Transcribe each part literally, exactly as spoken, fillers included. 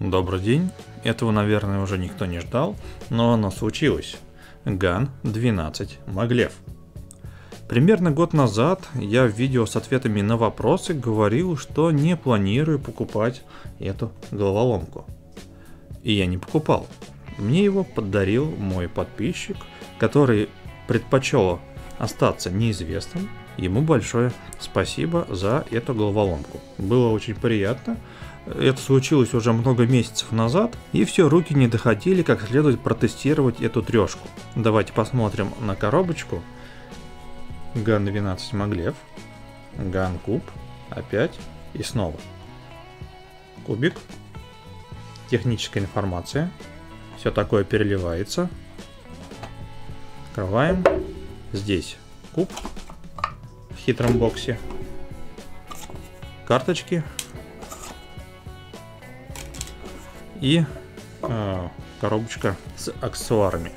Добрый день, этого, наверное, уже никто не ждал, но оно случилось. ган двенадцать MagLev. Примерно год назад я в видео с ответами на вопросы говорил, что не планирую покупать эту головоломку. И я не покупал. Мне его подарил мой подписчик, который предпочел остаться неизвестным. Ему большое спасибо за эту головоломку. Было очень приятно. Это случилось уже много месяцев назад, и все, руки не доходили как следует протестировать эту трешку. Давайте посмотрим на коробочку. ган двенадцать MagLev, ган куб, опять и снова. Кубик, техническая информация, все такое переливается. Открываем, здесь куб в хитром боксе, карточки. И э, коробочка с аксессуарами.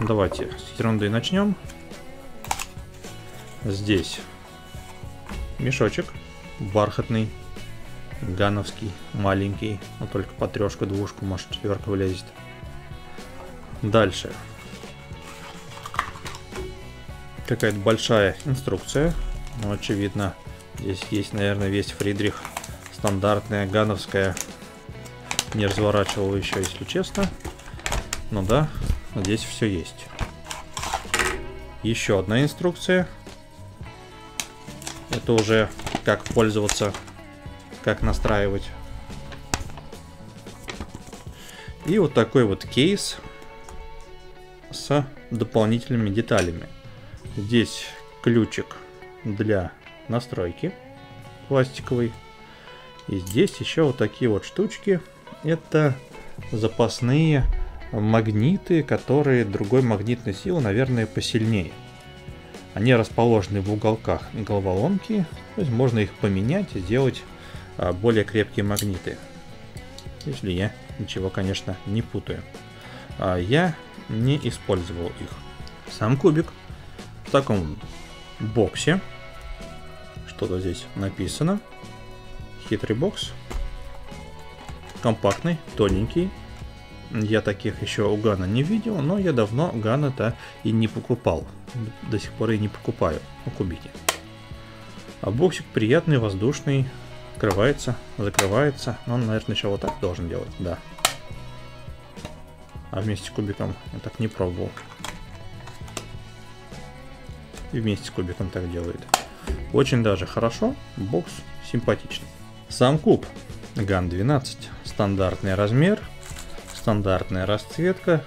Давайте с ерундой начнем. Здесь мешочек бархатный, гановский, маленький, но только по трешку, двушку, может четверка влезет. Дальше какая-то большая инструкция, ну, очевидно, здесь есть, наверное, весь Фридрих, стандартная гановская. Не разворачивал еще, если честно. Но да, здесь все есть. Еще одна инструкция. Это уже как пользоваться, как настраивать. И вот такой вот кейс с дополнительными деталями. Здесь ключик для настройки пластиковый. И здесь еще вот такие вот штучки. Это запасные магниты, которые другой магнитной силы, наверное, посильнее. Они расположены в уголках головоломки, то есть можно их поменять и сделать более крепкие магниты. Если я ничего, конечно, не путаю. Я не использовал их. Сам кубик в таком боксе. Что-то здесь написано. Хитрый бокс. Компактный, тоненький. Я таких еще у гана не видел, но я давно гана-то и не покупал. До сих пор и не покупаю кубики. А боксик приятный, воздушный. Открывается, закрывается. Он, наверное, еще вот так должен делать, да. А вместе с кубиком я так не пробовал. И вместе с кубиком так делает. Очень даже хорошо. Бокс симпатичный. Сам куб. ган двенадцать. Стандартный размер, стандартная расцветка,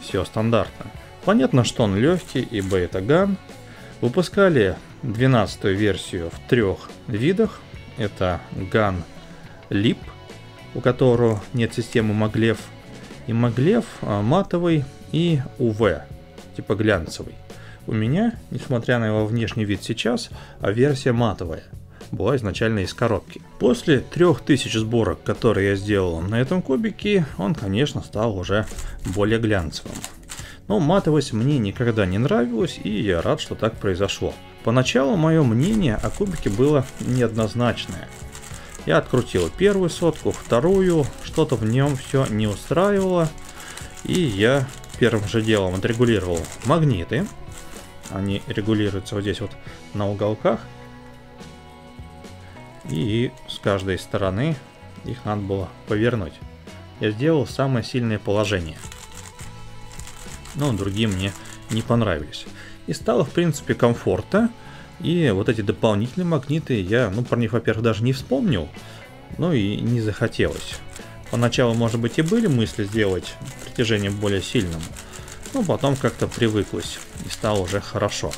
все стандартно. Понятно, что он легкий, ибо это ган. Выпускали двенадцатую версию в трех видах. Это ган ЛИП, у которого нет системы MagLev, и MagLev матовый и ю ви, типа глянцевый. У меня, несмотря на его внешний вид сейчас, версия матовая. Была изначально из коробки. После трёх тысяч сборок, которые я сделал на этом кубике, он, конечно, стал уже более глянцевым. Но матовость мне никогда не нравилась, и я рад, что так произошло. Поначалу мое мнение о кубике было неоднозначное. Я открутил первую сотку, вторую, что-то в нем все не устраивало, и я первым же делом отрегулировал магниты. Они регулируются вот здесь вот на уголках. И с каждой стороны их надо было повернуть. Я сделал самое сильное положение. Но другие мне не понравились. И стало, в принципе, комфортно. И вот эти дополнительные магниты я, ну, про них, во-первых, даже не вспомнил. Ну и не захотелось. Поначалу, может быть, и были мысли сделать притяжение более сильным. Но потом как-то привыклось. И стало уже хорошо.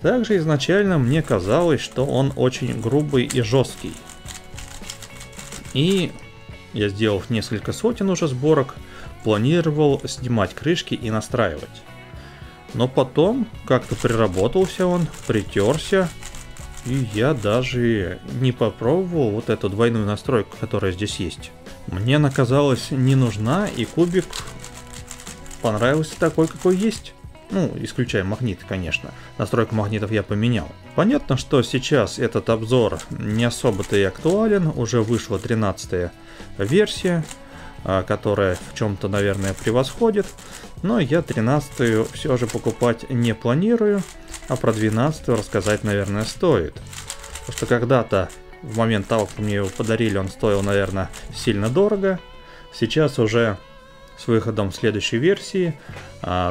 Также изначально мне казалось, что он очень грубый и жесткий. И я, сделав несколько сотен уже сборок, планировал снимать крышки и настраивать. Но потом как-то приработался он, притерся, и я даже не попробовал вот эту двойную настройку, которая здесь есть. Мне она казалась не нужна, и кубик понравился такой, какой есть. Ну, исключая магнит, конечно. Настройку магнитов я поменял. Понятно, что сейчас этот обзор не особо-то и актуален. Уже вышла тринадцатая версия, которая в чем-то, наверное, превосходит. Но я тринадцатую все же покупать не планирую. А про двенадцатую рассказать, наверное, стоит. Потому что когда-то, в момент того, как мне его подарили, он стоил, наверное, сильно дорого. Сейчас уже с выходом следующей версии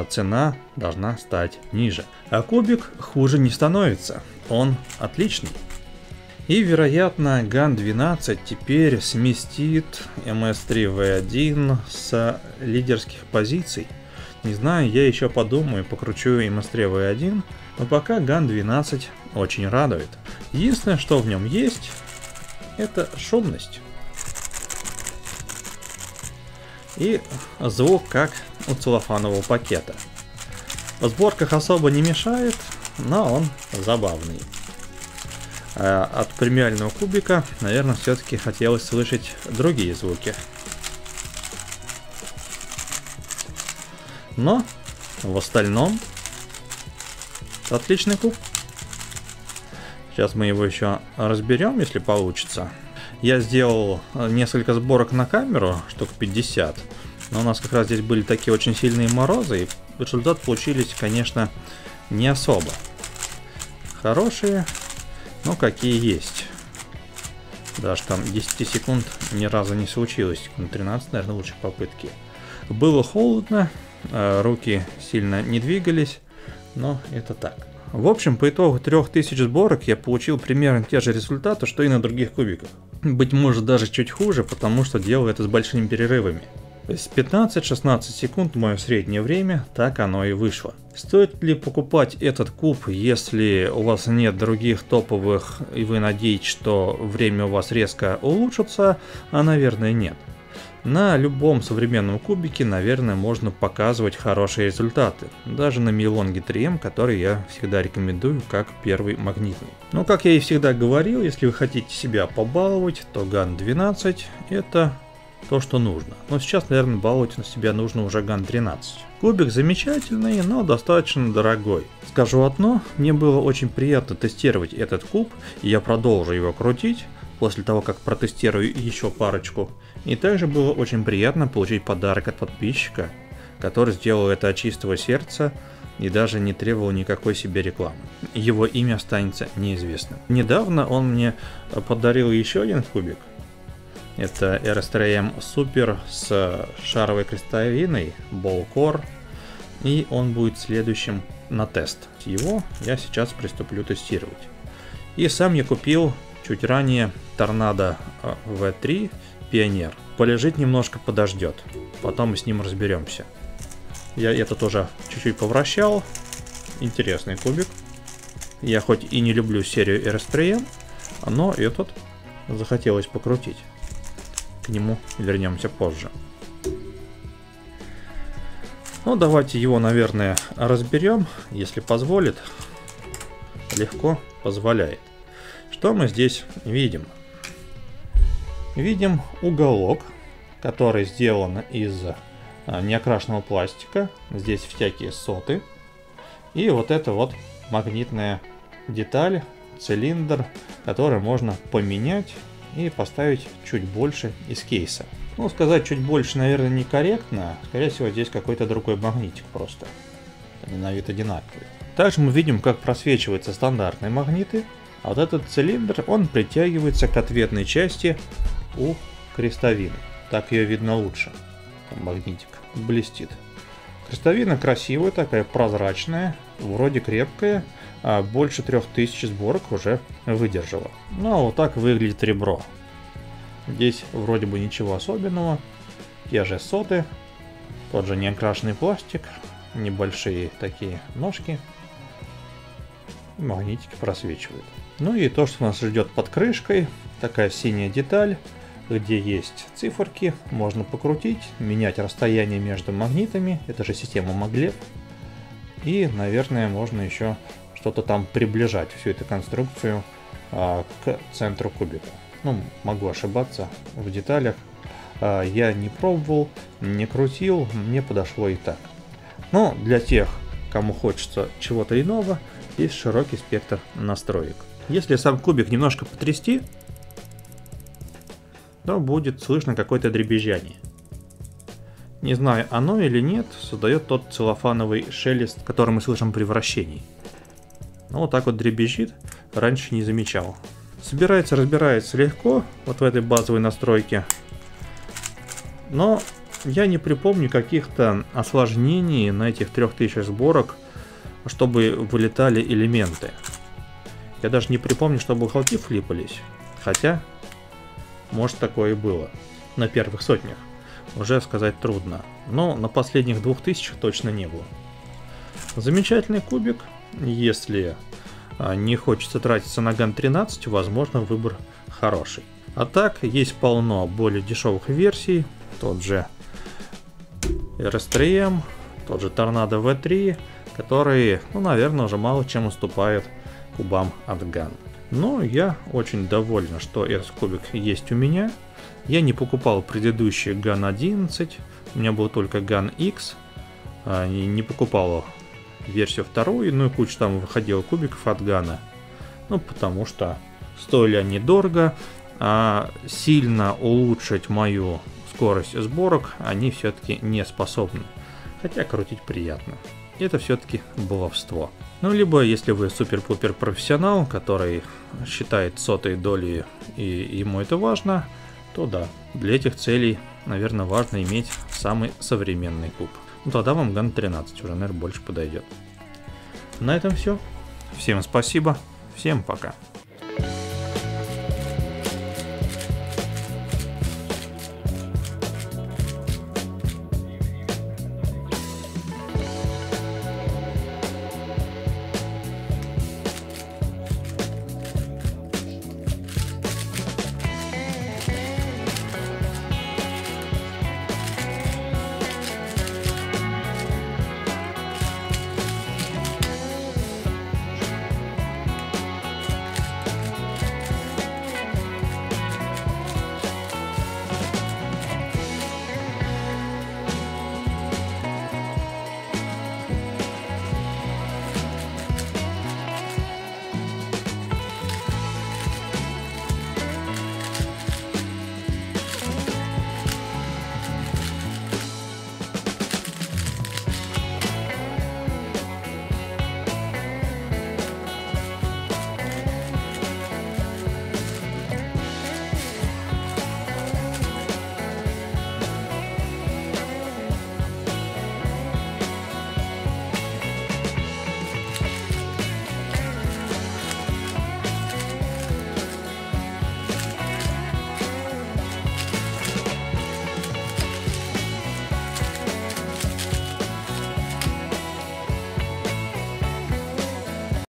цена должна стать ниже. А кубик хуже не становится, он отличный. И, вероятно, ган двенадцать теперь сместит эм эс три ви один с лидерских позиций. Не знаю, я еще подумаю, покручу эм эс три ви один, но пока ган двенадцать очень радует. Единственное, что в нем есть, это шумность. И звук как у целлофанового пакета. В сборках особо не мешает, но он забавный. От премиального кубика, наверное, все-таки хотелось слышать другие звуки. Но в остальном отличный куб. Сейчас мы его еще разберем, если получится. Я сделал несколько сборок на камеру, штук пятьдесят, но у нас как раз здесь были такие очень сильные морозы, и результат получились, конечно, не особо хорошие, но какие есть. Даже там десять секунд ни разу не случилось, тринадцать, наверное, лучших попытки. Было холодно, руки сильно не двигались, но это так. В общем, по итогу трёх тысяч сборок я получил примерно те же результаты, что и на других кубиках. Быть может, даже чуть хуже, потому что делаю это с большими перерывами. С пятнадцати-шестнадцати секунд мое среднее время, так оно и вышло. Стоит ли покупать этот куб, если у вас нет других топовых и вы надеетесь, что время у вас резко улучшится? А, наверное, нет. На любом современном кубике, наверное, можно показывать хорошие результаты. Даже на мейлонг три эм, который я всегда рекомендую как первый магнитный. Но, как я и всегда говорил, если вы хотите себя побаловать, то ган двенадцать это то, что нужно. Но сейчас, наверное, баловать на себя нужно уже ган тринадцать. Кубик замечательный, но достаточно дорогой. Скажу одно, мне было очень приятно тестировать этот куб, и я продолжу его крутить после того, как протестирую еще парочку. И также было очень приятно получить подарок от подписчика, который сделал это от чистого сердца и даже не требовал никакой себе рекламы. Его имя останется неизвестным. Недавно он мне подарил еще один кубик. Это эр эс три эм Super с шаровой крестовиной, Ball Core. И он будет следующим на тест. Его я сейчас приступлю тестировать. И сам я купил чуть ранее Tornado ви три Pioneer. Полежит немножко, подождет. Потом мы с ним разберемся. Я это тоже чуть-чуть повращал. Интересный кубик. Я хоть и не люблю серию эр эс три эм, но этот захотелось покрутить. К нему вернемся позже. Ну, давайте его, наверное, разберем, если позволит. Легко позволяет. Что мы здесь видим? Видим уголок, который сделан из неокрашенного пластика. Здесь всякие соты. И вот это вот магнитная деталь, цилиндр, который можно поменять и поставить чуть больше из кейса. Ну, сказать чуть больше, наверное, некорректно. Скорее всего, здесь какой-то другой магнитик просто. Они на вид одинаковые. Также мы видим, как просвечиваются стандартные магниты. А вот этот цилиндр, он притягивается к ответной части у крестовины. Так ее видно лучше. Там магнитик блестит. Крестовина красивая, такая прозрачная, вроде крепкая. А больше трёх тысяч сборок уже выдержала. Ну, а вот так выглядит ребро. Здесь вроде бы ничего особенного. Те же соты. Тот же неокрашенный пластик. Небольшие такие ножки. Магнитики просвечивают. Ну и то, что нас ждет под крышкой, такая синяя деталь, где есть циферки, можно покрутить, менять расстояние между магнитами, это же система маглев, и, наверное, можно еще что-то там приближать, всю эту конструкцию а, к центру кубика. Ну, могу ошибаться в деталях, а, я не пробовал, не крутил, мне подошло и так. Но для тех, кому хочется чего-то иного, есть широкий спектр настроек. Если сам кубик немножко потрясти, то будет слышно какое-то дребезжание. Не знаю, оно или нет, создает тот целлофановый шелест, который мы слышим при вращении. Ну, вот так вот дребезжит, раньше не замечал. Собирается, разбирается легко, вот в этой базовой настройке. Но я не припомню каких-то осложнений на этих трёх тысячах сборок, чтобы вылетали элементы. Я даже не припомню, чтобы уголки флипались. Хотя, может, такое и было. На первых сотнях уже сказать трудно. Но на последних двух тысячах точно не было. Замечательный кубик. Если не хочется тратиться на ган тринадцать, возможно, выбор хороший. А так, есть полно более дешевых версий. Тот же эр эс три эм, тот же торнадо ви три, которые, ну, наверное, уже мало чем уступают кубам от ган. Но я очень доволен, что этот кубик есть у меня. Я не покупал предыдущие ган одиннадцать, у меня был только ган икс, не покупал версию вторую, ну и куча там выходила кубиков от гана. Ну, потому что стоили они дорого, а сильно улучшить мою скорость сборок они все-таки не способны. Хотя крутить приятно. Это все-таки баловство. Ну, либо если вы супер-пупер профессионал, который считает сотые доли и ему это важно, то да, для этих целей, наверное, важно иметь самый современный куб. Ну, тогда вам ган тринадцать уже, наверное, больше подойдет. На этом все. Всем спасибо. Всем пока.